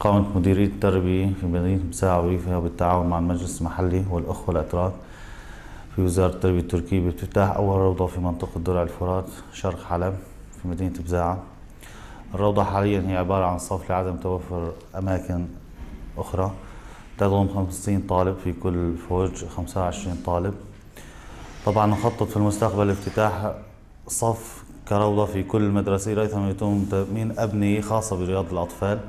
قامت مديرية التربية في مدينة بزاعة وريفها بالتعاون مع المجلس المحلي والأخوة الأتراك في وزارة التربية التركية بافتتاح أول روضة في منطقة درع الفرات شرق حلب في مدينة بزاعة. الروضة حاليا هي عبارة عن صف لعدم توفر أماكن أخرى، تضم 50 طالب في كل فوج 25 طالب. طبعا نخطط في المستقبل افتتاح صف كروضة في كل مدرسة، ريثما يتم تأمين أبنية خاصة برياض الأطفال.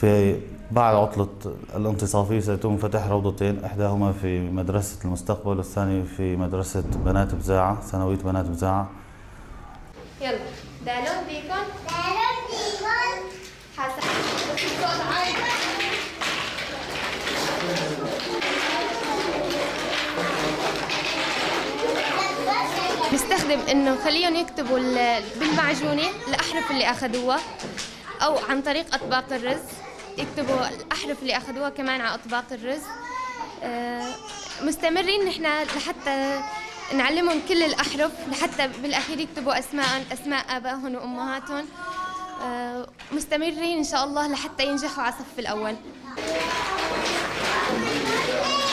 في بعد عطلة الانتصافية سيتم فتح روضتين، إحداهما في مدرسة المستقبل والثانية في مدرسة بنات بزاعة، ثانوية بنات بزاعة. يلا دالون بيكون دالون بيكون حسن. بستخدم انه خليهم يكتبوا بالمعجونه الاحرف اللي اخذوها، او عن طريق اطباق الرز يكتبوا الاحرف اللي اخذوها كمان على اطباق الرز. مستمرين نحن لحتى نعلمهم كل الاحرف، لحتى بالاخير يكتبوا اسماءهم، اسماء ابائهم وامهاتهم. مستمرين ان شاء الله لحتى ينجحوا على الصف الاول.